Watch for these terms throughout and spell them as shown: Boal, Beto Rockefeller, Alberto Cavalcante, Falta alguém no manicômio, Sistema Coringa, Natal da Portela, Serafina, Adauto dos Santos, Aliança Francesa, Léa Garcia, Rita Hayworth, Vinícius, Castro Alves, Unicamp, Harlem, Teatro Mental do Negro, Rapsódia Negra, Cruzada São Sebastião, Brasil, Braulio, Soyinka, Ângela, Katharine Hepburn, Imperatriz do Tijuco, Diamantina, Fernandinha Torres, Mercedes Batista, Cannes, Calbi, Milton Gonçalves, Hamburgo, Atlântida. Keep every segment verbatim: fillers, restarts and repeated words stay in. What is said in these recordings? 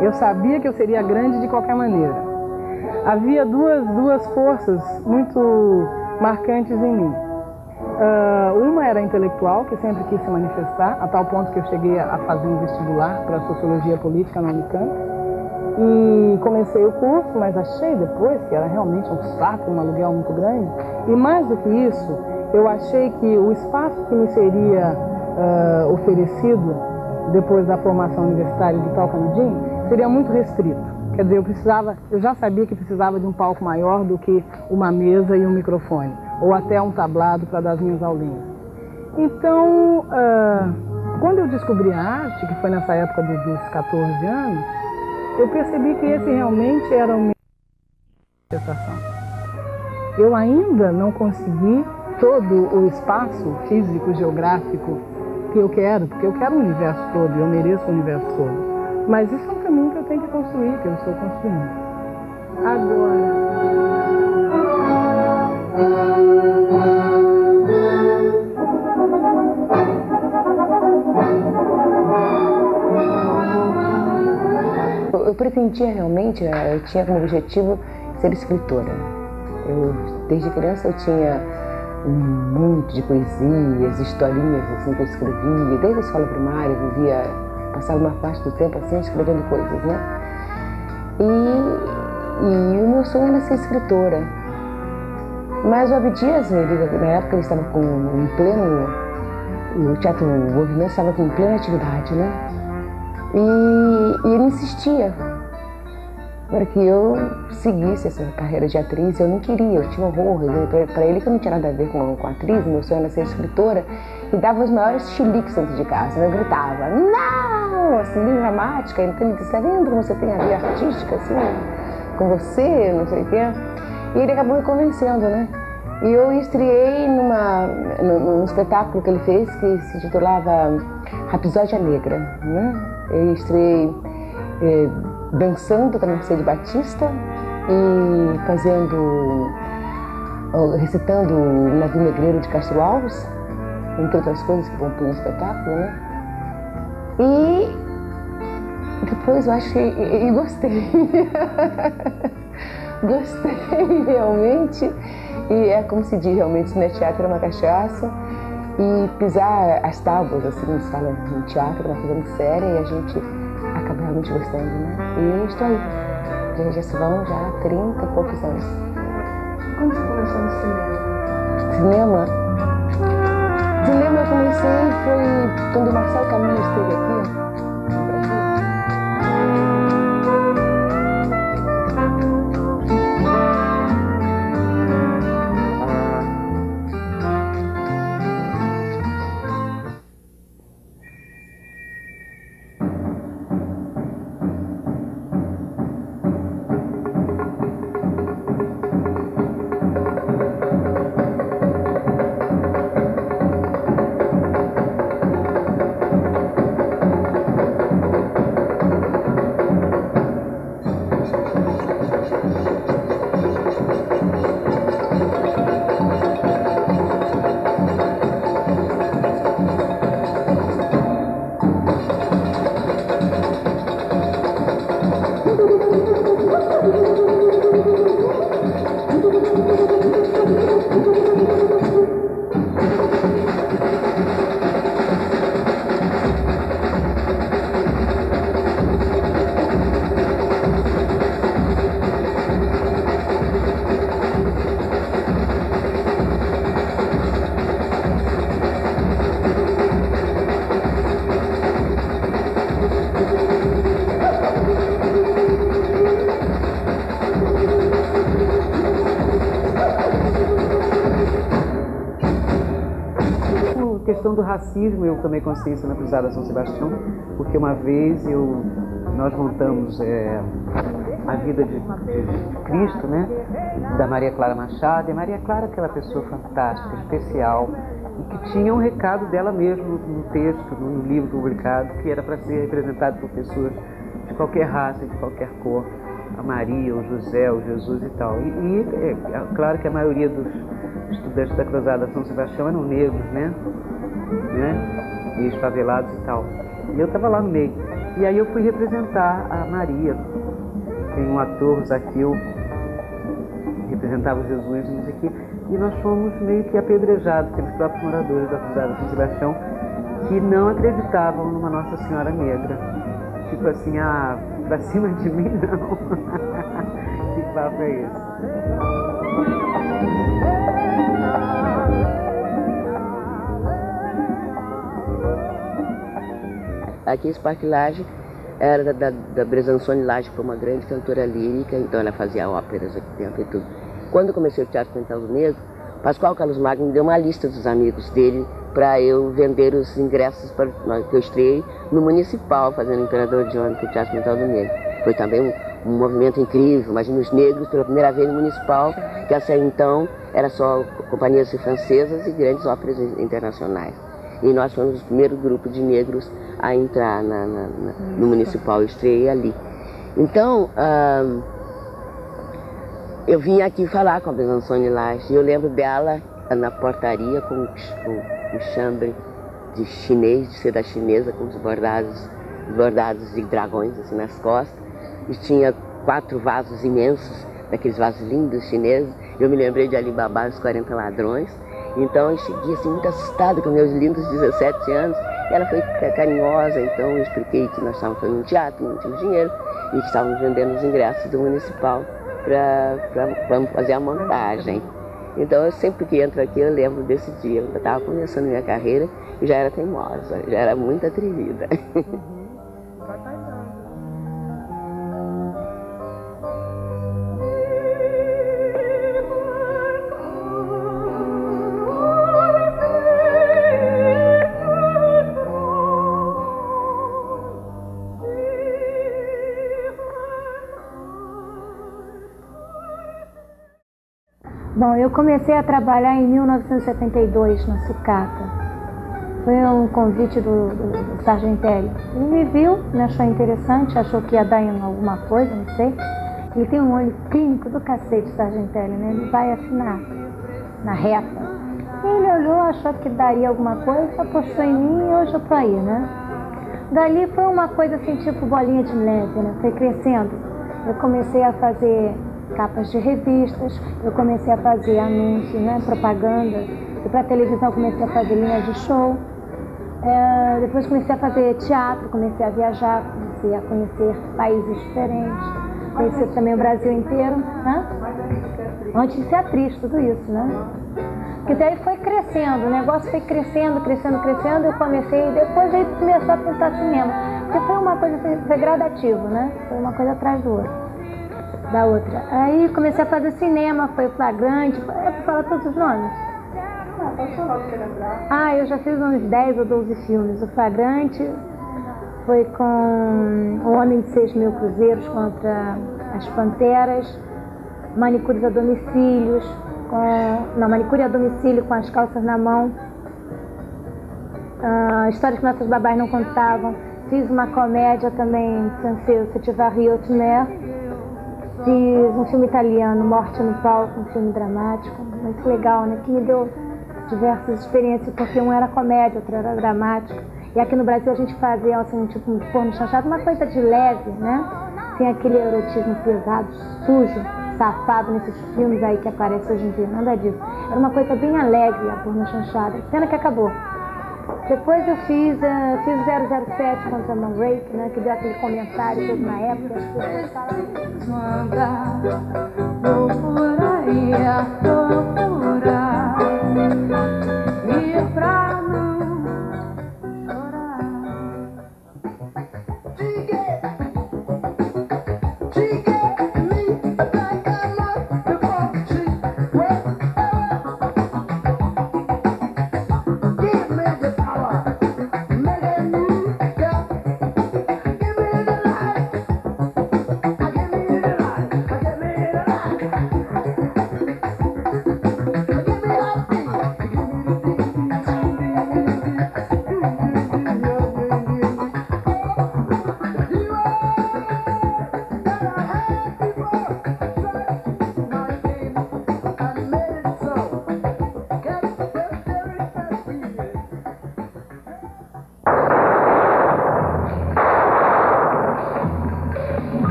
Eu sabia que eu seria grande de qualquer maneira. Havia duas, duas forças muito marcantes em mim. Uh, uma era intelectual, que sempre quis se manifestar, a tal ponto que eu cheguei a fazer um vestibular para Sociologia Política na Unicamp. E comecei o curso, mas achei depois que era realmente um saco, um aluguel muito grande. E mais do que isso, eu achei que o espaço que me seria uh, oferecido depois da formação universitária de tal Candinho seria muito restrito. Quer dizer, eu precisava, eu já sabia que precisava de um palco maior do que uma mesa e um microfone, ou até um tablado para dar as minhas aulinhas. Então, uh, quando eu descobri a arte, que foi nessa época dos catorze anos, eu percebi que esse realmente era o meu manifestação. Eu ainda não consegui todo o espaço físico, geográfico que eu quero, porque eu quero o universo todo, eu mereço o universo todo. Mas isso é um caminho que eu tenho que construir, que eu estou construindo. Agora. Eu pretendia realmente, eu tinha como objetivo ser escritora. Eu, desde criança eu tinha um monte de poesias, historinhas assim que eu escrevia. Desde a escola primária eu vivia... passava uma parte do tempo assim, escrevendo coisas, né? E, e o meu sonho era ser escritora. Mas o Abdias, ele, na época ele estava com um pleno... O teatro, o movimento estava com plena atividade, né? E, e ele insistia para que eu seguisse essa carreira de atriz. Eu não queria, eu tinha horror. Para ele, que eu não tinha nada a ver com, com a atriz, meu sonho era ser escritora. E dava os maiores chiliques dentro de casa. Eu gritava, não! Assim, bem dramática, então ele está vendo como você tem a vida artística, assim, com você, não sei o quê. E ele acabou me convencendo, né? E eu estreiei numa, num espetáculo que ele fez, que se titulava Rapsódia Negra, né? Eu estreiei eh, dançando com a Mercedes Batista e fazendo, recitando o Navio Negreiro de Castro Alves, entre outras coisas que compõem o espetáculo, né? E... depois eu acho que... E, e gostei. Gostei, realmente. E é como se diz, realmente, né? Teatro é uma cachaça. E pisar as tábuas, assim, no salão de teatro, na fazendo série, e a gente acaba realmente gostando, né? E estou aí. Já, já se vão já há trinta e poucos anos. Quando você começou no cinema? Cinema? Cinema eu comecei foi quando o Marcelo Caminho esteve aqui. questão do racismo, eu tomei consciência na Cruzada São Sebastião, porque uma vez eu, nós montamos é, a vida de, de Cristo, né, da Maria Clara Machado, e a Maria Clara, aquela pessoa fantástica, especial, e que tinha um recado dela mesmo no texto, no livro publicado, que era para ser representado por pessoas de qualquer raça, de qualquer cor, a Maria, o José, o Jesus e tal. E, e é, é claro que a maioria dos estudantes da Cruzada São Sebastião eram negros, né? né? E esfavelados e tal. E eu estava lá no meio. E aí eu fui representar a Maria. Tem um ator, Zaqueu, que representava o Jesus, não sei o quê. E nós fomos meio que apedrejados pelos próprios moradores da Cruzada São Sebastião, que não acreditavam numa Nossa Senhora Negra. Tipo assim, ah, pra cima de mim não. Que papo é esse? Aqui em Parque Laje era da, da, da Bresançoni Laje, que foi uma grande cantora lírica, então ela fazia óperas aqui dentro e tudo. Quando eu comecei o Teatro Mental do Negro, Pascoal Carlos Magno me deu uma lista dos amigos dele para eu vender os ingressos para, que eu estreiei no Municipal, fazendo Imperador de Ônibus, o Teatro Mental do Negro. Foi também um, um movimento incrível, imagina os negros pela primeira vez no Municipal, que até então era só companhias francesas e grandes óperas internacionais. E nós fomos o primeiro grupo de negros a entrar na, na, na, no Municipal, eu estreiei ali. Então, hum, eu vim aqui falar com a Bresançoni Laje, e eu lembro dela na portaria com o, o chambre de chinês, de seda chinesa, com os bordados, bordados de dragões assim, nas costas, e tinha quatro vasos imensos, daqueles vasos lindos chineses. Eu me lembrei de Alibaba, os quarenta ladrões. Então eu cheguei assim, muito assustada com meus lindos dezessete anos. Ela foi carinhosa, então eu expliquei que nós estávamos fazendo um teatro, não tínhamos dinheiro, e que estávamos vendendo os ingressos do Municipal para fazer a montagem. Então eu sempre que entro aqui eu lembro desse dia. Eu estava começando minha carreira e já era teimosa, já era muito atrevida. Bom, eu comecei a trabalhar em mil novecentos e setenta e dois na Sucata. Foi um convite do, do, do Sargentelli. Ele me viu, me achou interessante, achou que ia dar em alguma coisa, não sei. Ele tem um olho clínico do cacete, Sargentelli, né? Ele vai afinar na reta. E ele olhou, achou que daria alguma coisa, apostou em mim e hoje eu tô aí, né? Dali foi uma coisa assim, tipo bolinha de neve, né? Foi crescendo. Eu comecei a fazer capas de revistas, eu comecei a fazer anúncios, né, propaganda, e para televisão comecei a fazer linha de show, é, depois comecei a fazer teatro, comecei a viajar, comecei a conhecer países diferentes, conheci também o Brasil inteiro, né? Antes de ser atriz, tudo isso, né? Porque daí foi crescendo, o negócio foi crescendo, crescendo, crescendo, eu comecei e depois aí começou a pintar cinema, porque foi uma coisa, foi gradativo, né? Foi uma coisa atrás do outro. Da outra. Aí comecei a fazer cinema, foi Flagrante, é pra falar todos os nomes? Ah, pode falar o que lembrar. Ah, eu já fiz uns dez ou doze filmes. O Flagrante foi com O Homem de seis mil Cruzeiros contra as Panteras, Manicures a Domicílios, com... não, Manicure a Domicílio com as Calças na Mão, ah, Histórias que Nossas Babás Não Contavam. Fiz uma comédia também francesa, Se Tiver Rio, Tumer. Fiz um filme italiano, Morte no Palco, um filme dramático, muito legal, né? Que me deu diversas experiências, porque um era comédia, outro era dramático. E aqui no Brasil a gente fazia assim, um tipo de porno chanchado, uma coisa de leve, né? Sem aquele erotismo pesado, sujo, safado nesses filmes aí que aparecem hoje em dia, nada disso. Era uma coisa bem alegre a porno chanchada, pena que acabou. Depois eu fiz, uh, fiz zero zero sete contra Man Rape, né, que deu aquele comentário todo na época.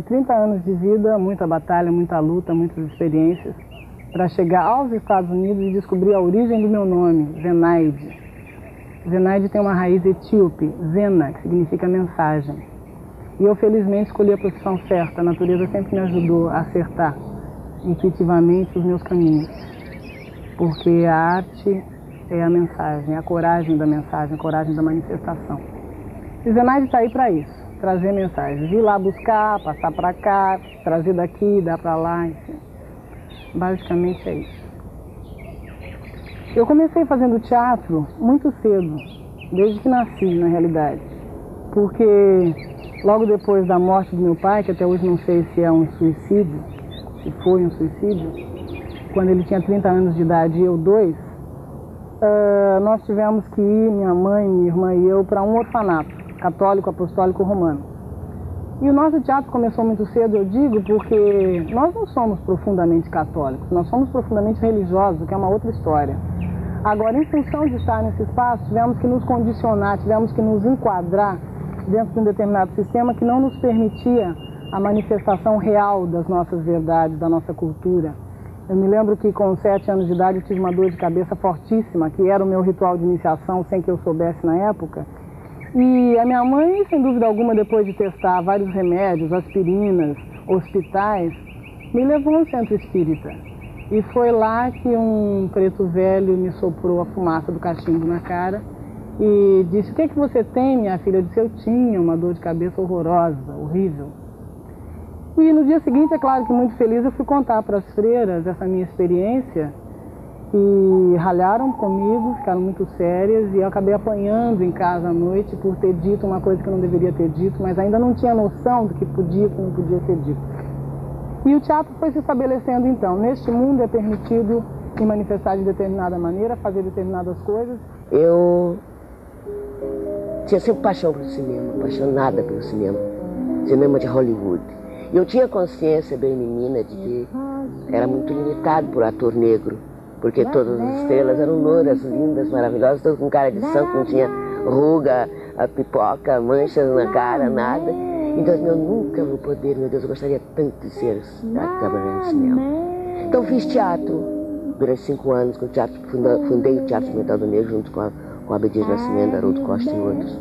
Foram trinta anos de vida, muita batalha, muita luta, muitas experiências, para chegar aos Estados Unidos e descobrir a origem do meu nome, Zenaide. Zenaide tem uma raiz etíope, Zena, que significa mensagem. E eu felizmente escolhi a profissão certa, a natureza sempre me ajudou a acertar intuitivamente os meus caminhos. Porque a arte é a mensagem, a coragem da mensagem, a coragem da manifestação. E Zenaide está aí para isso. Trazer mensagens, ir lá buscar, passar para cá, trazer daqui, dar para lá, enfim. Basicamente é isso. Eu comecei fazendo teatro muito cedo, desde que nasci, na realidade. Porque logo depois da morte do meu pai, que até hoje não sei se é um suicídio, se foi um suicídio, quando ele tinha trinta anos de idade e eu dois, uh, nós tivemos que ir, minha mãe, minha irmã e eu, para um orfanato católico, apostólico, romano. E o nosso teatro começou muito cedo, eu digo, porque nós não somos profundamente católicos, nós somos profundamente religiosos, que é uma outra história. Agora, em função de estar nesse espaço, tivemos que nos condicionar, tivemos que nos enquadrar dentro de um determinado sistema que não nos permitia a manifestação real das nossas verdades, da nossa cultura. Eu me lembro que com sete anos de idade eu tive uma dor de cabeça fortíssima, que era o meu ritual de iniciação, sem que eu soubesse na época. E a minha mãe, sem dúvida alguma, depois de testar vários remédios, aspirinas, hospitais, me levou a um centro espírita. E foi lá que um preto velho me soprou a fumaça do cachimbo na cara e disse: "O que é que você tem, minha filha?" Eu disse: "Eu tinha uma dor de cabeça horrorosa, horrível." E no dia seguinte, é claro que muito feliz, eu fui contar para as freiras essa minha experiência. E ralharam comigo, ficaram muito sérias e eu acabei apanhando em casa à noite por ter dito uma coisa que eu não deveria ter dito, mas ainda não tinha noção do que podia e não podia ser dito. E o teatro foi se estabelecendo então. Neste mundo é permitido se manifestar de determinada maneira, fazer determinadas coisas. Eu tinha sempre paixão pelo cinema, apaixonada pelo cinema, cinema de Hollywood. E eu tinha consciência bem menina de que era muito limitado por ator negro. Porque todas as estrelas eram louras, lindas, maravilhosas, todas com cara de santo, não tinha ruga, a pipoca, manchas na cara, nada. Então eu nunca vou poder, meu Deus, eu gostaria tanto de ser trabalhando no cinema. Então fiz teatro durante cinco anos, com teatro, fundei o Teatro Mental do Negro junto com a, com a Abdias Nascimento, Haroldo Costa e outros.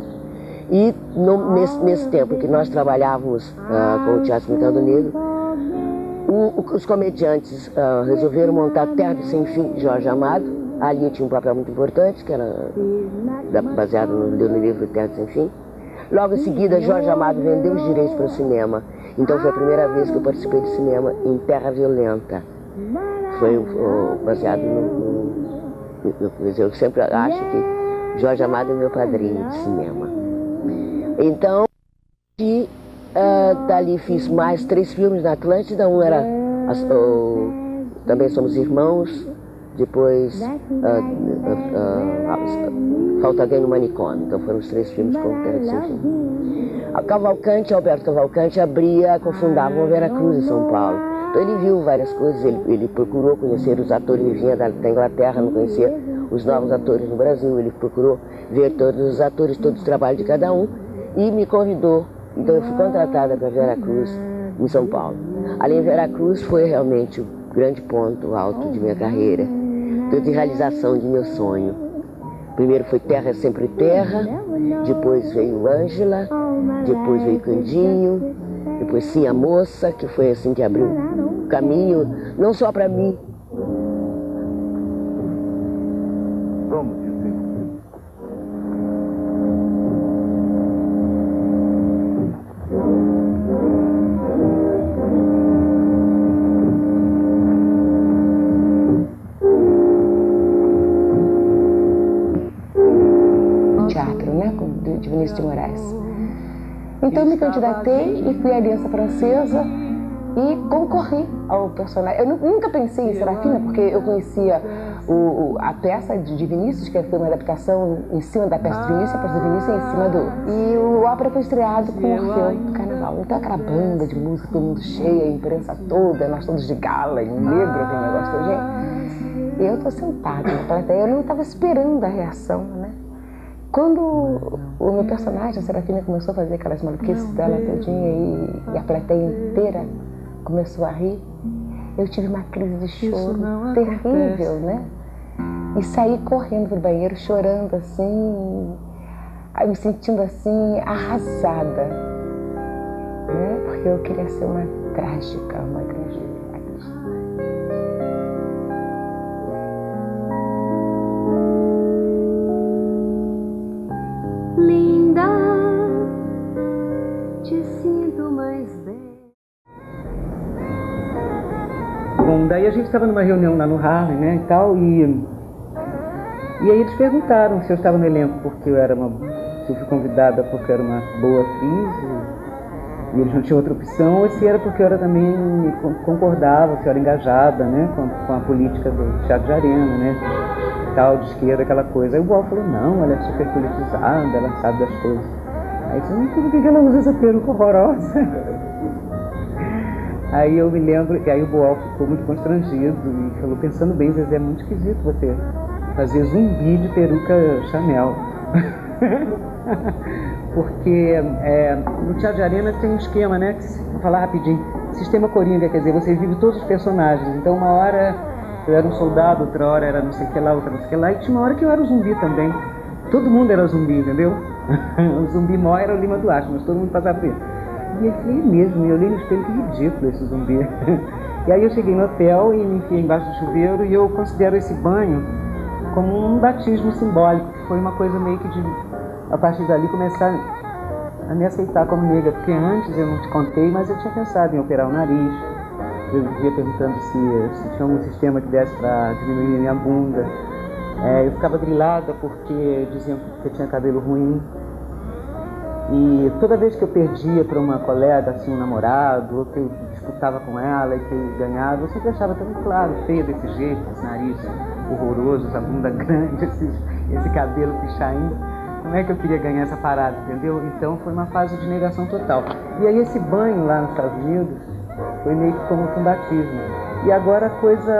E no, nesse, nesse tempo que nós trabalhávamos uh, com o Teatro Mental do Negro, O, os comediantes uh, resolveram montar Terra do Sem Fim, de Jorge Amado. Ali tinha um papel muito importante, que era da, baseado no, no livro Terra do Sem Fim. Logo em seguida, Jorge Amado vendeu os direitos para o cinema. Então foi a primeira vez que eu participei de cinema em Terra Violenta. Foi uh, baseado no... no, no, no eu sempre acho que Jorge Amado é meu padrinho de cinema. Então... E, Uh, dali fiz mais três filmes na Atlântida, um era uh, Também Somos Irmãos, depois uh, uh, uh, uh, Falta Alguém no Manicômio. Então foram os três filmes com Terra de Sem Fim. A Cavalcante, Alberto Cavalcante, abria, cofundava o Vera Cruz em São Paulo. Então ele viu várias coisas, ele, ele procurou conhecer os atores, ele vinha da, da Inglaterra, não conhecia os novos atores no Brasil, ele procurou ver todos os atores, todo o trabalho de cada um e me convidou. Então eu fui contratada para Vera Cruz, em São Paulo. Ali em Vera Cruz foi realmente o grande ponto alto de minha carreira, de realização de meu sonho. Primeiro foi Terra Sempre Terra, depois veio Ângela, depois veio Candinho, depois Sim a Moça, que foi assim que abriu o caminho, não só para mim. Então me candidatei e fui à Aliança Francesa e concorri ao personagem. Eu nunca pensei em Serafina, porque eu conhecia o, o, a peça de, de Vinícius, que foi uma adaptação em cima da peça de Vinícius, a peça de Vinícius em cima do... E o ópera foi estreado com o Orfeu do Carnaval. Então aquela banda de música, todo mundo cheia, a imprensa toda, nós todos de gala, em negro, aquele negócio todo jeito. E eu tô sentada na plateia, eu não estava esperando a reação, né? Quando não, não. o meu personagem, a Serafina, começou a fazer aquelas maluquices dela todinha e, e a plateia inteira começou a rir, eu tive uma crise de choro terrível, né? E saí correndo do banheiro, chorando assim, me sentindo assim, arrasada, né? Porque eu queria ser uma trágica, uma grande... Daí a gente estava numa reunião lá no Harlem, né, e tal, e, e aí eles perguntaram se eu estava no elenco porque eu era uma... se eu fui convidada porque eu era uma boa atriz e eles não tinham outra opção, ou se era porque eu era também, concordava, se eu era engajada, né, com, com a política do Teatro de Arena, né, tal, de esquerda, aquela coisa. Aí o Boal falou, não, ela é super politizada, ela sabe das coisas. Aí eu falei, por que ela usa essa peruca horrorosa? Aí eu me lembro, e aí o Boal ficou muito constrangido e falou, pensando bem, Zezé, é muito esquisito você fazer zumbi de peruca Chanel. Porque é, no Teatro de Arena tem um esquema, né, que, vou falar rapidinho, sistema coringa, quer dizer, você vive todos os personagens. Então uma hora eu era um soldado, outra hora era não sei o que lá, outra não sei o que lá, e tinha uma hora que eu era um zumbi também. Todo mundo era zumbi, entendeu? O zumbi maior era o Lima Duarte, mas todo mundo passava por isso. E eu falei mesmo, eu li no espelho, que ridículo esse zumbi. E aí eu cheguei no hotel e me enfiei embaixo do chuveiro e eu considero esse banho como um batismo simbólico, que foi uma coisa meio que de, a partir dali, começar a me aceitar como negra, porque antes eu não te contei, mas eu tinha pensado em operar o nariz. Eu vivia perguntando se, se tinha um sistema que desse para diminuir minha bunda. É, eu ficava grilada porque diziam que eu tinha cabelo ruim. E toda vez que eu perdia para uma colega, assim, um namorado, ou que eu disputava com ela e que eu ganhava, eu sempre achava tão claro, feia desse jeito, esse nariz horroroso, essa bunda grande, esse, esse cabelo pichain. Como é que eu queria ganhar essa parada, entendeu? Então foi uma fase de negação total. E aí esse banho lá nos Estados Unidos foi meio que como um batismo. E agora a coisa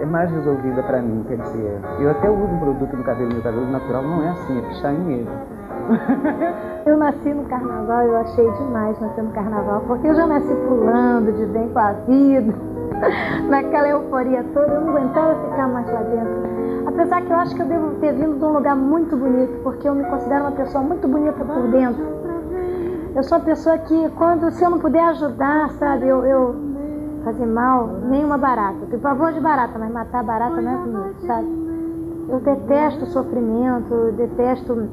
é mais resolvida para mim, quer dizer, eu até uso um produto no cabelo, meu cabelo natural não é assim, é pichain mesmo. Eu nasci no carnaval, eu achei demais nascer no carnaval, porque eu já nasci pulando de bem com a vida, naquela euforia toda, eu não aguentava ficar mais lá dentro. Apesar que eu acho que eu devo ter vindo de um lugar muito bonito, porque eu me considero uma pessoa muito bonita por dentro. Eu sou uma pessoa que, quando, se eu não puder ajudar, sabe, eu, eu fazer mal, nem uma barata. Eu tenho pavor de barata, mas matar barata não é bonito, sabe? Eu detesto sofrimento, eu detesto...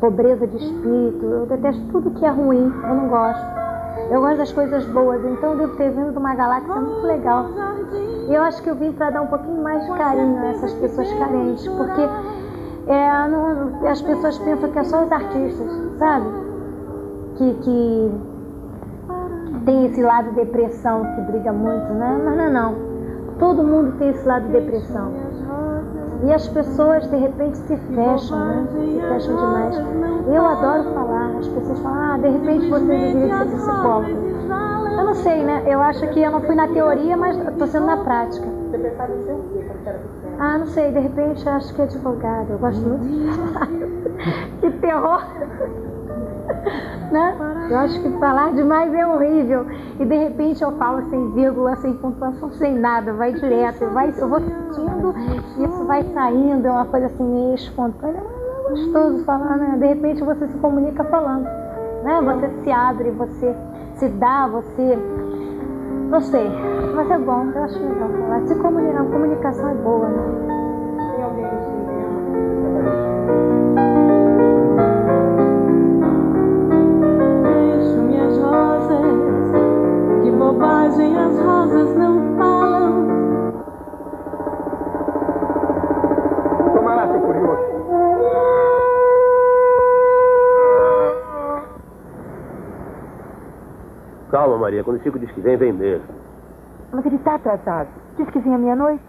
pobreza de espírito, eu detesto tudo que é ruim, eu não gosto. Eu gosto das coisas boas, então eu devo ter vindo de uma galáxia muito legal. E eu acho que eu vim para dar um pouquinho mais de carinho a essas pessoas carentes, porque é, não, as pessoas pensam que é só os artistas, sabe? Que, que tem esse lado de depressão que briga muito, né? Mas não, não, todo mundo tem esse lado de depressão. E as pessoas, de repente, se fecham, né? Se fecham demais. Eu adoro falar. As pessoas falam, ah, de repente você deveria ser psicóloga. Eu não sei, né? Eu acho que eu não fui na teoria, mas estou sendo na prática. Você pensava em ser o quê? Ah, não sei. De repente, acho que é advogada. Eu gosto muito de falar. Que terror! Né? Eu acho que falar demais é horrível. E de repente eu falo sem vírgula, sem pontuação, sem nada, vai direto, vai, eu vou sentindo, isso vai saindo, é uma coisa assim meio espontânea, é gostoso falar, né? De repente você se comunica falando, né? Você se abre, você se dá, você... não sei, mas é bom, eu acho legal falar. Se comunicar, a comunicação é boa, né? Tem alguém que... bobagem, as rosas não falam. Toma lá, seu curioso. Calma, Maria. Quando o Chico diz que vem, vem mesmo. Mas ele tá atrasado. Diz que vem à meia-noite.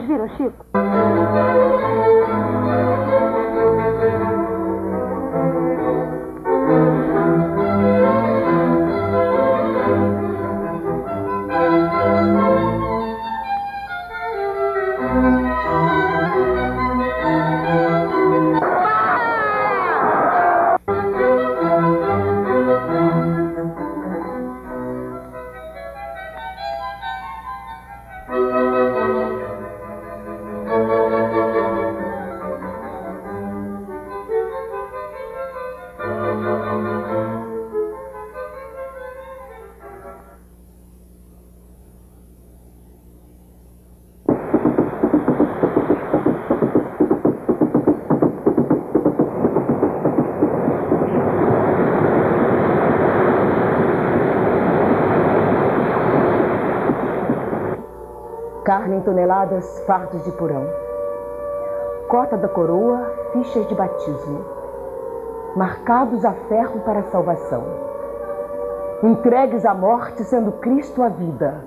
Vocês viram, Chico? Carne em toneladas, fardos de porão. Cota da coroa, fichas de batismo. Marcados a ferro para a salvação. Entregues à morte, sendo Cristo a vida.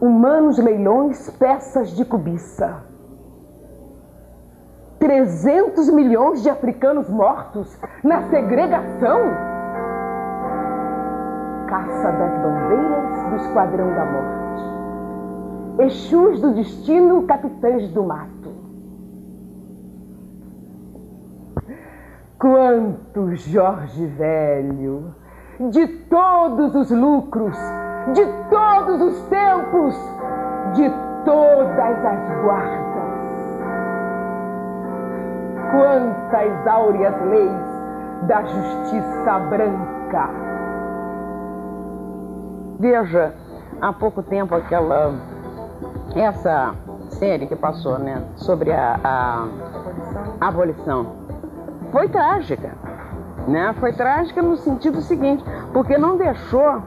Humanos leilões, peças de cobiça. Trezentos milhões de africanos mortos na segregação. Caça das bandeiras do esquadrão da morte. Exus do destino, capitães do mato. Quanto Jorge velho, de todos os lucros, de todos os tempos, de todas as guardas. Quantas áureas leis da justiça branca. Veja, há pouco tempo aquela... essa série que passou, né, sobre a, a, a abolição, foi trágica, né? Foi trágica no sentido seguinte, porque não deixou,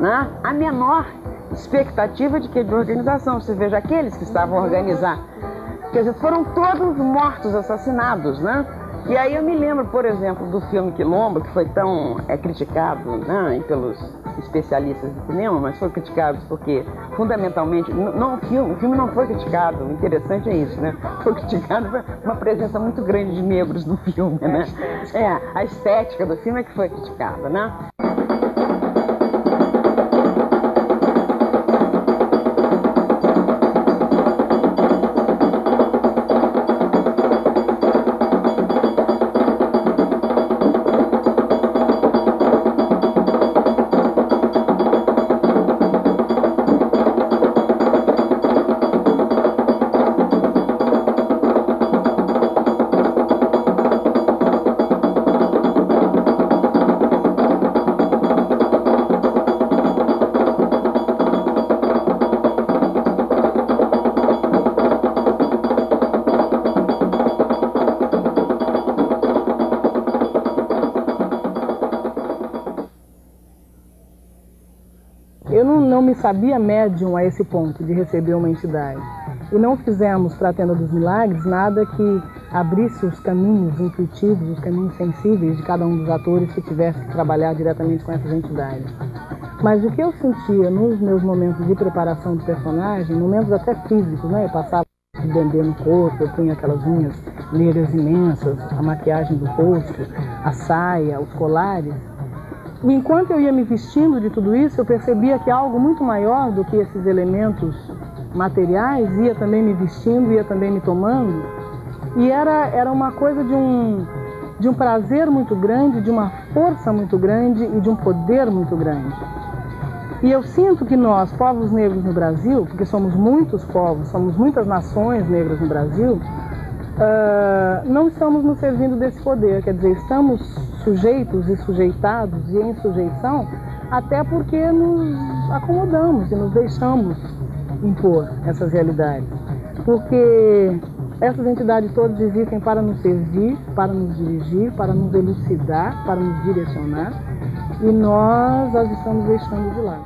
né, a menor expectativa de, que, de organização. Você veja, aqueles que estavam a organizar, quer dizer, foram todos mortos, assassinados, né? E aí eu me lembro, por exemplo, do filme Quilombo, que foi tão é, criticado, né, pelos especialistas de cinema, mas foi criticado porque, fundamentalmente, não, o, filme, o filme não foi criticado, o interessante é isso, né? Foi criticado uma presença muito grande de negros no filme, né? É, a estética do filme é que foi criticada, né? Sabia médium a esse ponto de receber uma entidade. E não fizemos, para a Tenda dos Milagres, nada que abrisse os caminhos intuitivos, os caminhos sensíveis de cada um dos atores que tivesse que trabalhar diretamente com essas entidades. Mas o que eu sentia nos meus momentos de preparação do personagem, momentos até físicos, né? Eu passava de dendê no corpo, eu punha aquelas unhas negras imensas, a maquiagem do rosto, a saia, os colares. E enquanto eu ia me vestindo de tudo isso, eu percebia que algo muito maior do que esses elementos materiais ia também me vestindo, ia também me tomando. E era, era uma coisa de um, de um prazer muito grande, de uma força muito grande e de um poder muito grande. E eu sinto que nós, povos negros no Brasil, porque somos muitos povos, somos muitas nações negras no Brasil, uh, não estamos nos servindo desse poder, quer dizer, estamos... sujeitos e sujeitados e em sujeição, até porque nos acomodamos e nos deixamos impor essas realidades. Porque essas entidades todas existem para nos servir, para nos dirigir, para nos elucidar, para nos direcionar, e nós as estamos deixando de lado.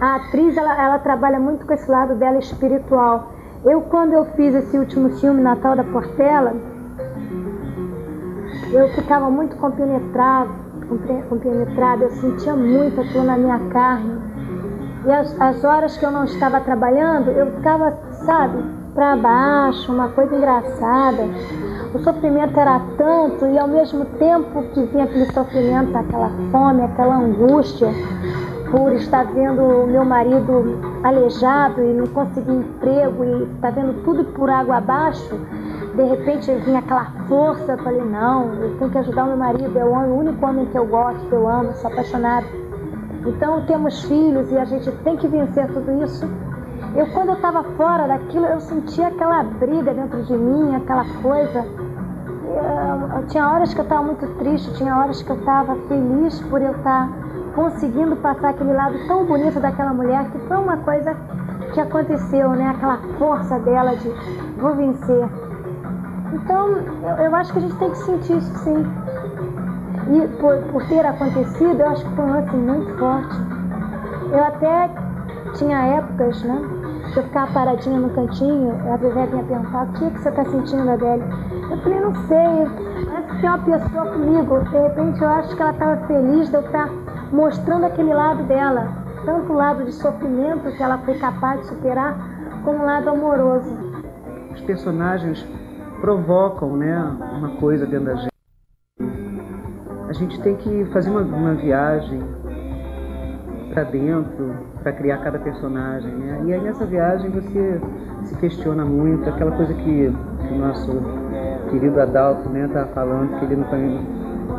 A atriz, ela, ela trabalha muito com esse lado dela espiritual. Eu, quando eu fiz esse último filme, Natal da Portela, eu ficava muito compenetrada, compenetrada, eu sentia muito aquilo na minha carne. E as, as horas que eu não estava trabalhando, eu ficava, sabe, para baixo, uma coisa engraçada. O sofrimento era tanto e ao mesmo tempo que vinha aquele sofrimento, aquela fome, aquela angústia por estar vendo o meu marido aleijado e não conseguir emprego e estar vendo tudo por água abaixo, de repente vinha aquela força, eu falei, não, eu tenho que ajudar o meu marido, é o único homem que eu gosto, eu amo, sou apaixonada. Então temos filhos e a gente tem que vencer tudo isso. Eu, quando eu estava fora daquilo, eu sentia aquela briga dentro de mim, aquela coisa. Eu, eu, tinha horas que eu estava muito triste, tinha horas que eu estava feliz por eu estar conseguindo passar aquele lado tão bonito daquela mulher, que foi uma coisa que aconteceu, né? Aquela força dela de vou vencer. Então, eu, eu acho que a gente tem que sentir isso, sim. E por, por ter acontecido, eu acho que foi um lance muito forte. Eu até tinha épocas, né? Que eu ficava paradinha no cantinho, a Bebé vinha perguntar, o que, é que você está sentindo, Adélia? Eu falei, não sei, parece que tem uma pessoa comigo. De repente eu acho que ela estava feliz de eu estar mostrando aquele lado dela. Tanto o lado de sofrimento que ela foi capaz de superar, como o lado amoroso. Os personagens provocam, né, uma coisa dentro da gente. A gente tem que fazer uma, uma viagem para dentro, para criar cada personagem, né? E aí nessa viagem você se questiona muito, aquela coisa que, que o nosso querido Adalto, né, tá falando, que ele não, conhece,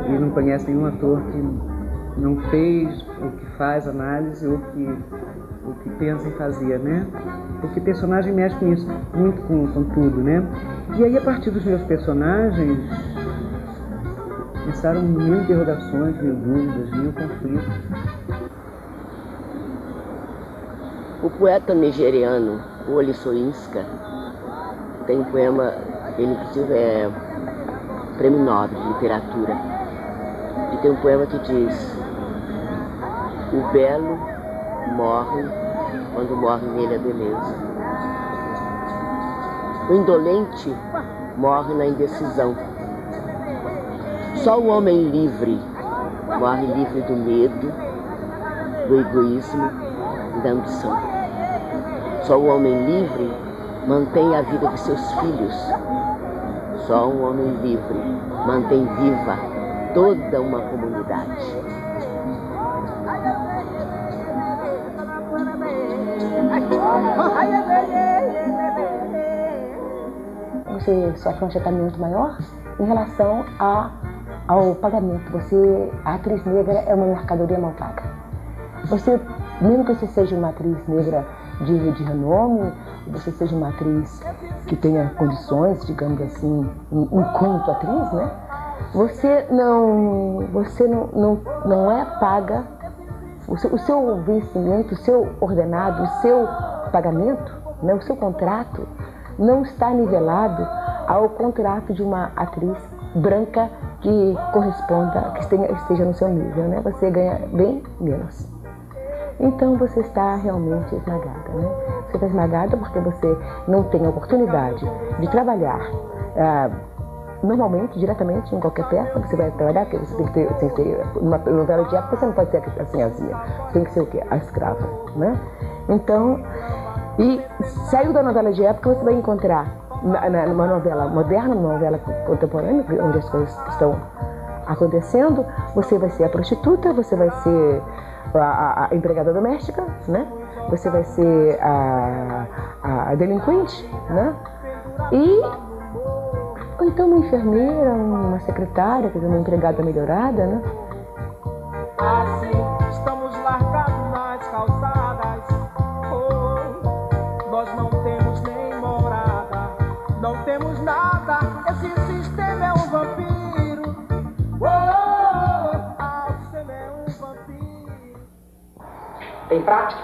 ele não conhece nenhum ator que não fez, ou que faz análise, ou que, ou que pensa em fazer, né? Porque personagem mexe com isso, muito com, com tudo, né? E aí a partir dos meus personagens, começaram mil interrogações, mil dúvidas, mil conflitos. O poeta nigeriano Wole Soyinka tem um poema, ele inclusive é prêmio Nobel de literatura, e tem um poema que diz: o belo morre quando morre nele a beleza. O indolente morre na indecisão. Só o homem livre morre livre do medo, do egoísmo e da ambição. Só o homem livre mantém a vida de seus filhos. Só um homem livre mantém viva toda uma comunidade. Você, sua cancha está muito maior em relação a ao pagamento. Você, a atriz negra é uma mercadoria mal paga. Você, mesmo que você seja uma atriz negra de, de renome, você seja uma atriz que tenha condições, digamos assim, enquanto atriz, né? Você não, você não, não, não é paga, o seu, o seu vencimento, o seu ordenado, o seu pagamento, né? O seu contrato não está nivelado ao contrato de uma atriz branca que corresponda, que esteja no seu nível, né? Você ganha bem menos. Então você está realmente esmagada, né? Você está esmagada porque você não tem a oportunidade de trabalhar ah, normalmente, diretamente, em qualquer peça. Você vai trabalhar porque você tem que ter, tem que ter uma novela de época, você não pode ser a senhazinha, você tem que ser o quê? A escrava, né? Então, e saiu da novela de época, você vai encontrar numa novela moderna, numa novela contemporânea, onde as coisas estão acontecendo, você vai ser a prostituta, você vai ser a, a, a empregada doméstica, né? Você vai ser a, a delinquente, né? E ou então uma enfermeira, uma secretária, quer dizer, uma empregada melhorada, né? Assim, estamos largados nas calçadas, oh, nós não temos nem morada. Não temos nada, esse sistema é um vampiro. Oh, ah, o sistema é um vampiro. Tem prática?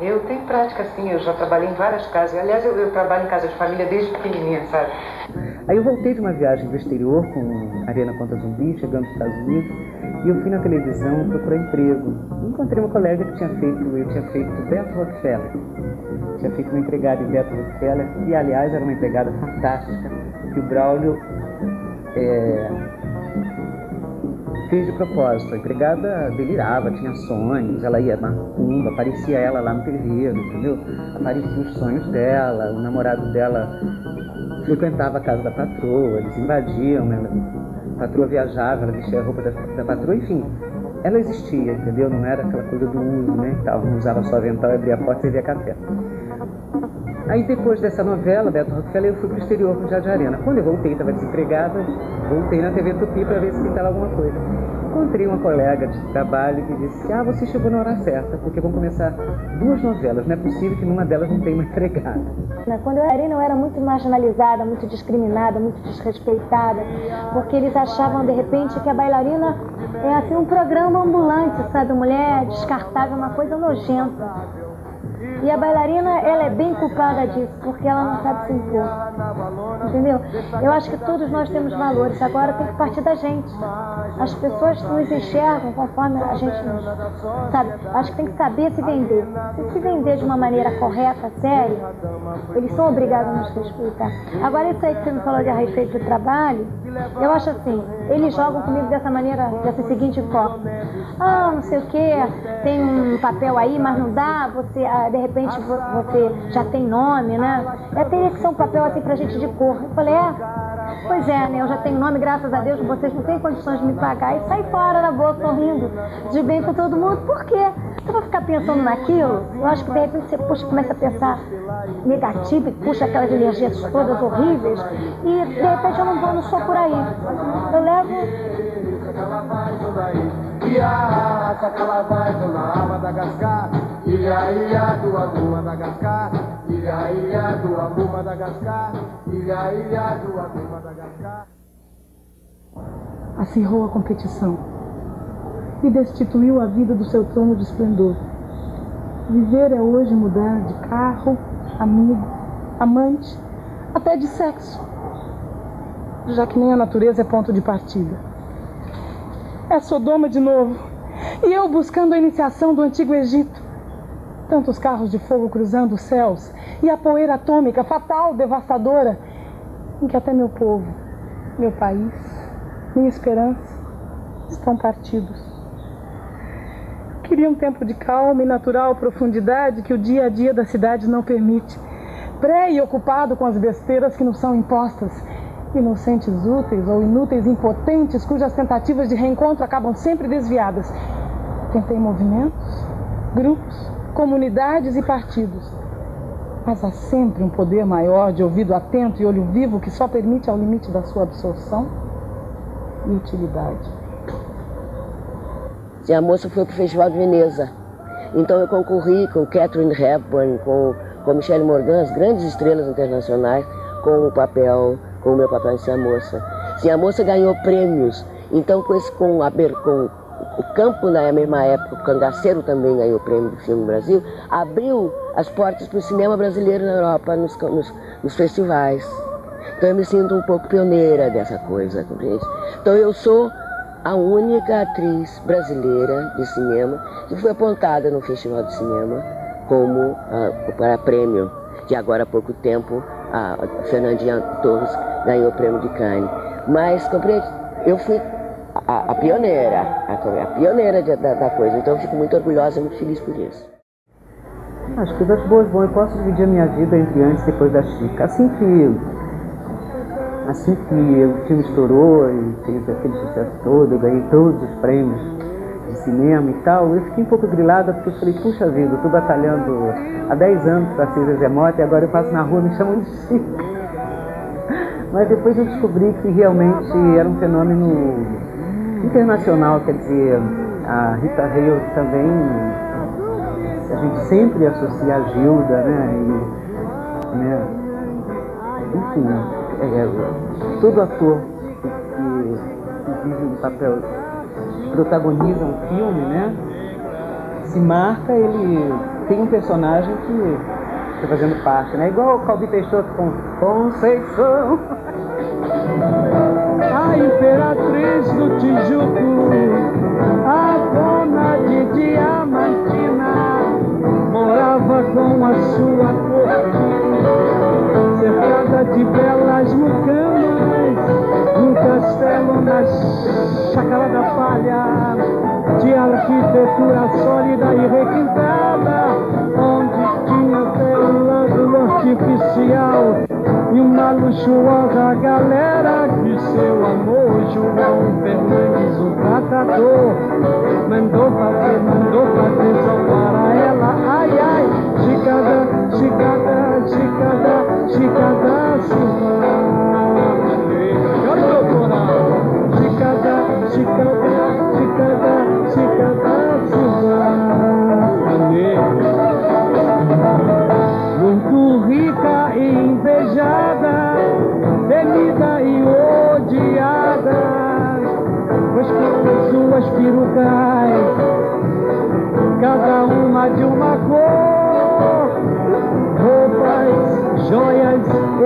Eu tenho prática, sim. Eu já trabalhei em várias casas. Aliás, eu, eu trabalho em casa de família desde pequenininha, sabe? Aí eu voltei de uma viagem para o exterior com a Arena contra Zumbi, chegando nos Estados Unidos, e eu fui na televisão procurar emprego. Encontrei uma colega que tinha feito, eu tinha feito o Beto Rockefeller. Tinha feito uma empregada em Beto Rockefeller, que aliás era uma empregada fantástica, que o Braulio é, Fiz de propósito. A empregada delirava, tinha sonhos, ela ia na tumba, aparecia ela lá no terreiro, entendeu? Apareciam os sonhos dela, o namorado dela frequentava a casa da patroa, eles invadiam, ela, a patroa viajava, ela vestia a roupa da, da patroa, enfim. Ela existia, entendeu? Não era aquela coisa do mundo, né, e tal. Não usava só avental, abria a porta e bebia café. Aí depois dessa novela, Beto Rockefeller, eu fui pro exterior, pro Teatro de Arena. Quando eu voltei, estava desempregada, voltei na T V Tupi para ver se pintava alguma coisa. Encontrei uma colega de trabalho que disse: ah, você chegou na hora certa, porque vão começar duas novelas, não é possível que numa delas não tenha uma empregada. Quando eu era, eu era muito marginalizada, muito discriminada, muito desrespeitada, porque eles achavam de repente que a bailarina é assim um programa ambulante, sabe, mulher descartável, uma coisa nojenta. E a bailarina, ela é bem culpada disso, porque ela não sabe se impor, entendeu? Eu acho que todos nós temos valores, agora tem que partir da gente. As pessoas nos enxergam conforme a gente nos, sabe? Acho que tem que saber se vender. Se se vender de uma maneira correta, séria, eles são obrigados a nos respeitar. Agora, isso aí que você me falou de respeito do trabalho, eu acho assim, eles jogam comigo dessa maneira, dessa seguinte forma. Ah, não sei o que, tem um papel aí, mas não dá, você... de repente você já tem nome, né? É, teria que ser um papel assim pra gente de cor. Eu falei, é, pois é, né? Eu já tenho nome, graças a Deus, vocês não têm condições de me pagar. E sai fora da boca sorrindo, de bem com todo mundo. Por quê? Você vai ficar pensando naquilo? Eu acho que de repente você puxa, começa a pensar negativo e puxa aquelas energias todas horríveis. E de repente eu não vou, não sou por aí. Eu levo... Ilha, ilha do amor Madagascar, ilha, ilha do amor Madagascar, ilha, ilha do amor Madagascar. Acirrou a competição e destituiu a vida do seu trono de esplendor. Viver é hoje mudar de carro, amigo, amante, até de sexo, já que nem a natureza é ponto de partida. É Sodoma de novo, e eu buscando a iniciação do Antigo Egito. Tantos carros de fogo cruzando os céus, e a poeira atômica, fatal, devastadora, em que até meu povo, meu país, minha esperança, estão partidos. Queria um tempo de calma e natural profundidade que o dia a dia da cidade não permite, pré e ocupado com as besteiras que nos são impostas, inocentes úteis ou inúteis impotentes, cujas tentativas de reencontro acabam sempre desviadas. Tentei movimentos, grupos, comunidades e partidos, mas há sempre um poder maior de ouvido atento e olho vivo que só permite ao limite da sua absorção e utilidade. E a moça foi para o Festival de Veneza, então eu concorri com Katharine Hepburn, com, com Michelle Morgan, as grandes estrelas internacionais, com o papel, com o meu papel de ser a moça. Sim, a moça ganhou prêmios, então com esse, com a com O Campo, na mesma época, o Cangaceiro também ganhou o prêmio do filme no Brasil, abriu as portas para o cinema brasileiro na Europa, nos, nos, nos festivais. Então eu me sinto um pouco pioneira dessa coisa, compreende? Então eu sou a única atriz brasileira de cinema que foi apontada no Festival de Cinema como ah, para prêmio, que agora há pouco tempo a Fernandinha Torres ganhou o prêmio de Cannes. Mas, compreende? Eu fui... A, a pioneira, a, a pioneira de, da, da coisa. Então eu fico muito orgulhosa e muito feliz por isso. As coisas boas, bom, eu posso dividir a minha vida entre antes e depois da Chica. Assim que, assim que o filme estourou e fez aquele sucesso todo, eu ganhei todos os prêmios de cinema e tal, eu fiquei um pouco grilada porque eu falei, puxa vida, eu estou batalhando há dez anos para ser Zezé Mota e agora eu passo na rua e me chamam de Chica. Mas depois eu descobri que realmente era um fenômeno... internacional, quer dizer, a Rita Reis também, a gente sempre associa a Gilda, né, e, né, enfim, é, todo ator que, que vive um papel, protagoniza um filme, né, se marca, ele tem um personagem que está fazendo parte, né, igual o Calbi Peixoto com Conceição. A imperatriz do Tijuco, a dona de Diamantina, morava com a sua corte, cercada de belas mucamas, num castelo na Chácara da Palha.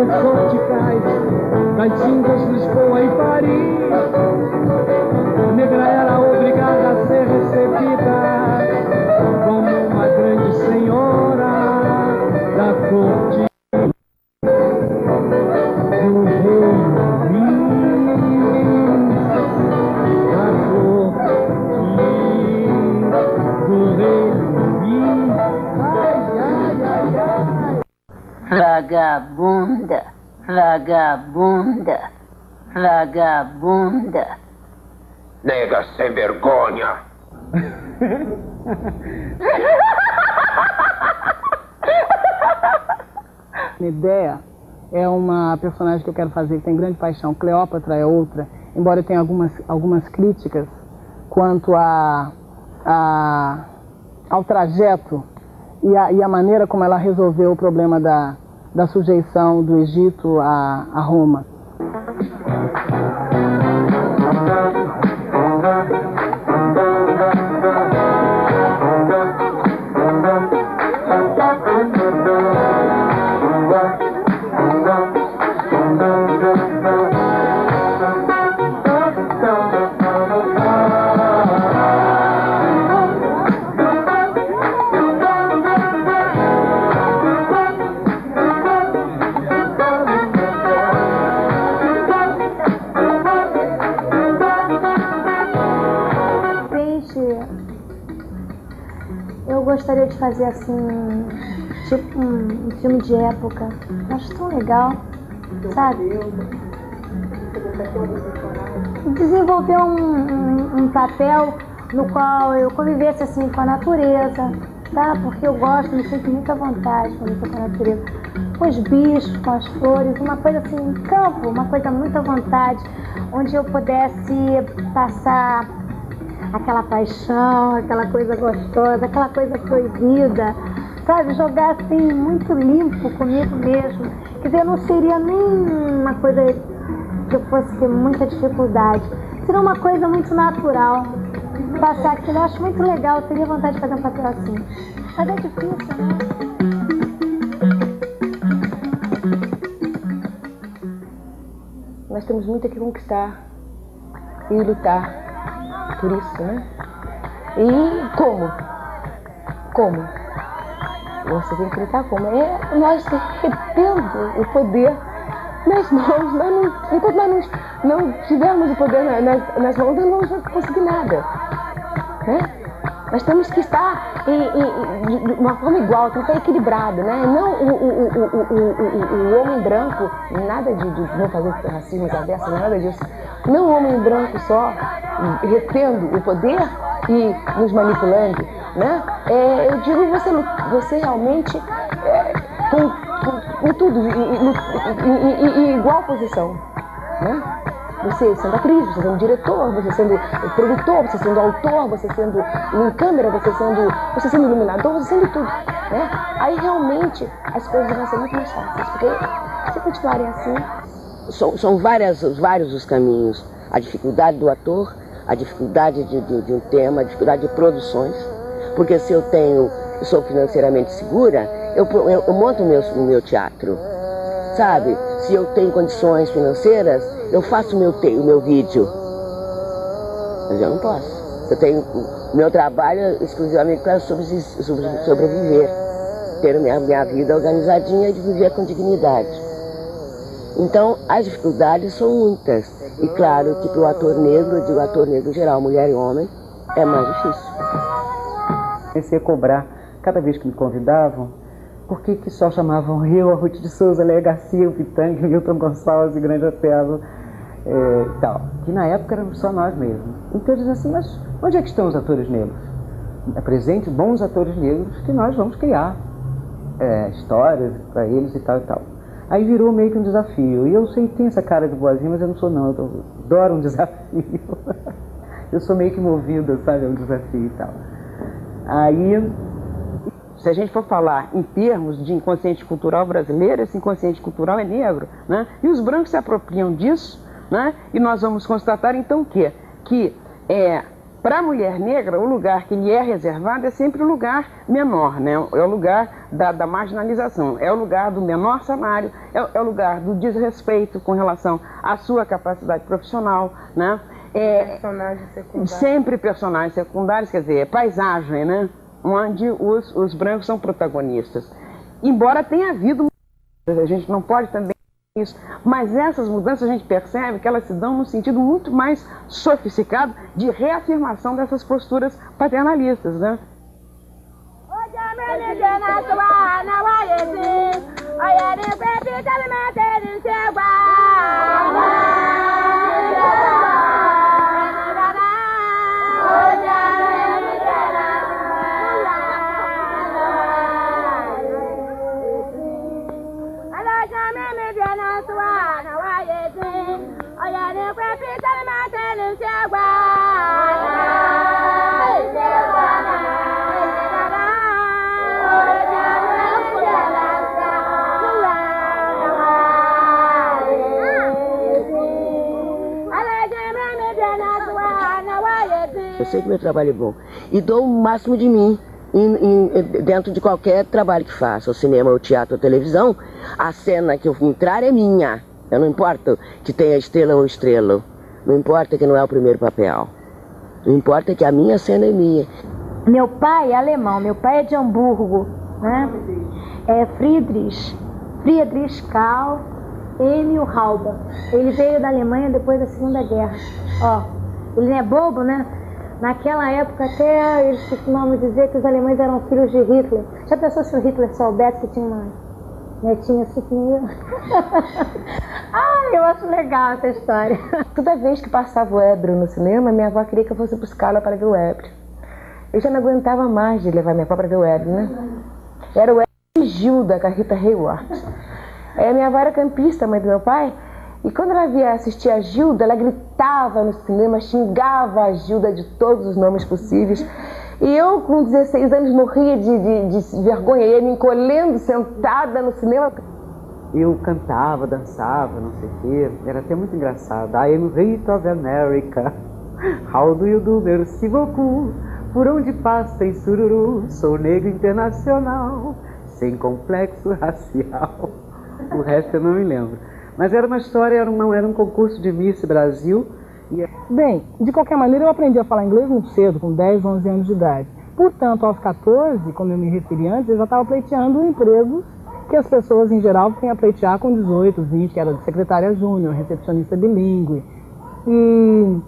meus porticais, Caxias, Lisboa e Paris. Negra era obrigada a ser recebida como uma grande senhora da corte do Reino da corte do Reino. Vagabunda, vagabunda, vagabunda. Nega sem vergonha. Medea é uma personagem que eu quero fazer, que tem grande paixão. Cleópatra é outra, embora eu tenha algumas, algumas críticas quanto a, a, ao trajeto e a, e a maneira como ela resolveu o problema da... da sujeição do Egito a, a Roma. Gostaria de fazer assim, tipo um, um filme de época. Acho tão legal, sabe? Desenvolver um, um, um papel no qual eu convivesse assim com a natureza, tá? Porque eu gosto, me sinto muita vontade quando estou com a natureza. Com os bichos, com as flores, uma coisa assim, um campo, uma coisa muito à vontade, onde eu pudesse passar aquela paixão, aquela coisa gostosa, aquela coisa proibida, sabe? Jogar assim, muito limpo comigo mesmo. Quer dizer, não seria nem uma coisa que eu fosse ter muita dificuldade. Seria uma coisa muito natural. Passar aquilo, eu acho muito legal, eu teria vontade de fazer um papel assim. Mas é difícil, né? Nós temos muito a que conquistar e lutar. Por isso, né? E como? Como? Você tem que lutar como? É nós tendo o poder nas mãos, mas não, enquanto nós não, não tivermos o poder na, nas, nas mãos, nós não vamos conseguir nada. Né? Nós temos que estar em, em, em, de uma forma igual, tem que estar equilibrado, né? Não o, o, o, o, o, o homem branco, nada de, de não fazer racismo reverso, nada disso. Não o homem branco só retendo o poder e nos manipulando, né? É, eu digo você, você realmente é, com, com, com tudo, em igual posição, né? Você sendo atriz, você sendo diretor, você sendo produtor, você sendo autor, você sendo em câmera, você sendo, você sendo iluminador, você sendo tudo, né? Aí realmente as coisas vão ser muito mais fáceis, porque se continuarem assim... São, são várias, vários os caminhos. A dificuldade do ator, a dificuldade de, de, de um tema, a dificuldade de produções. Porque se eu tenho, eu sou financeiramente segura, eu, eu, eu monto o meu, meu teatro, sabe? Se eu tenho condições financeiras, eu faço o meu, te, o meu vídeo. Mas eu não posso. Eu tenho meu trabalho exclusivamente para sobreviver, ter minha, minha vida organizadinha e viver com dignidade. Então, as dificuldades são muitas. E claro que para o ator negro, eu digo ator negro em geral, mulher e homem, é mais difícil. Comecei a cobrar, cada vez que me convidavam, por que que só chamavam eu, a Ruth de Souza, Léa Garcia, o Pitanga, Milton Gonçalves, Grande Otelo, é, e tal. Que na época eram só nós mesmos. Então eu dizia assim, mas onde é que estão os atores negros? Apresente bons atores negros que nós vamos criar é, histórias para eles e tal e tal. Aí virou meio que um desafio. E eu sei que tem essa cara de boazinha, mas eu não sou não. Eu adoro um desafio. Eu sou meio que movida, sabe? É um desafio e tal. Aí, se a gente for falar em termos de inconsciente cultural brasileiro, esse inconsciente cultural é negro, né? E os brancos se apropriam disso, né? E nós vamos constatar então o quê? Que é, Para a mulher negra, o lugar que lhe é reservado é sempre o lugar menor, né? É o lugar da, da marginalização, é o lugar do menor salário, é, é o lugar do desrespeito com relação à sua capacidade profissional, né? É, personagens secundários. Sempre personagens secundários, quer dizer, é paisagem, né? Onde os, os brancos são protagonistas. Embora tenha havido mudanças, a gente não pode também dizer isso, mas essas mudanças a gente percebe que elas se dão num sentido muito mais sofisticado de reafirmação dessas posturas paternalistas, né? Eu sei que meu trabalho é bom e dou o máximo de mim em, em, dentro de qualquer trabalho que faça, o cinema, o teatro, a televisão. A cena que eu entrar é minha. Eu não importo que tenha estrela ou estrelo, não importa que não é o primeiro papel, não importa que a minha cena é minha. Meu pai é alemão, meu pai é de Hamburgo, né? É Friedrich, Friedrich Karl Emil Halber. Ele veio da Alemanha depois da Segunda Guerra. Ó, ele não é bobo, né? Naquela época até eles costumavam dizer que os alemães eram filhos de Hitler. Já pensou se o Hitler soubesse que tinha uma netinha assim? Ah, eu acho legal essa história. Toda vez que passava o Ebro no cinema, minha avó queria que eu fosse buscá-la para ver o Ebro. Eu já não aguentava mais de levar minha avó para ver o Ebro, né? Era o Ebro de Gilda, com a Rita Hayworth. É, minha avó era campista, mãe do meu pai. E quando ela via assistir a Gilda, ela gritava no cinema, xingava a Gilda de todos os nomes possíveis. E eu, com dezesseis anos, morria de, de, de vergonha, ia me encolhendo, sentada no cinema. Eu cantava, dançava, não sei o quê, era até muito engraçado. I am Rei of America, how do you do, merci beaucoup. Por onde passa tem sururu, sou negro internacional, sem complexo racial. O resto eu não me lembro. Mas era uma história, era, uma, era um concurso de Miss Brasil. E... Bem, de qualquer maneira, eu aprendi a falar inglês muito cedo, com dez, onze anos de idade. Portanto, aos quatorze, como eu me referi antes, eu já estava pleiteando empregos que as pessoas, em geral, vinham a pleitear com dezoito, vinte, que era de secretária júnior, recepcionista bilíngue. E,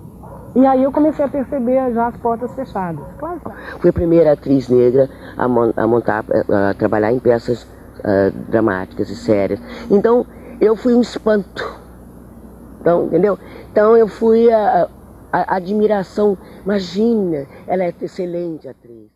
e aí eu comecei a perceber já as portas fechadas. Claro que... Fui a primeira atriz negra a, mon a, montar, a trabalhar em peças uh, dramáticas e sérias. Então... eu fui um espanto, então, entendeu? Então eu fui a, a, a admiração, imagina, ela é excelente atriz.